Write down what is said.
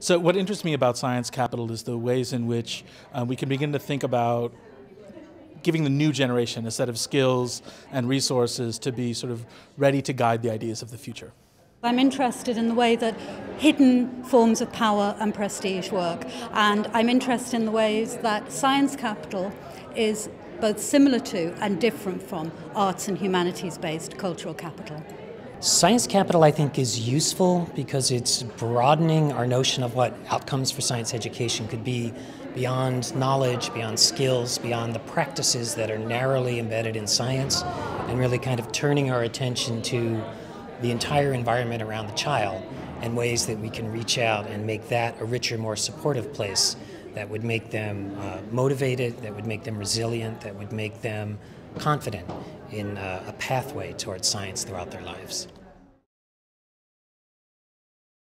So what interests me about science capital is the ways in which we can begin to think about giving the new generation a set of skills and resources to be sort of ready to guide the ideas of the future. I'm interested in the way that hidden forms of power and prestige work, and I'm interested in the ways that science capital is both similar to and different from arts and humanities-based cultural capital. Science capital, I think, is useful because it's broadening our notion of what outcomes for science education could be beyond knowledge, beyond skills, beyond the practices that are narrowly embedded in science, and really kind of turning our attention to the entire environment around the child and ways that we can reach out and make that a richer, more supportive place that would make them motivated, that would make them resilient, that would make them confident in a pathway towards science throughout their lives.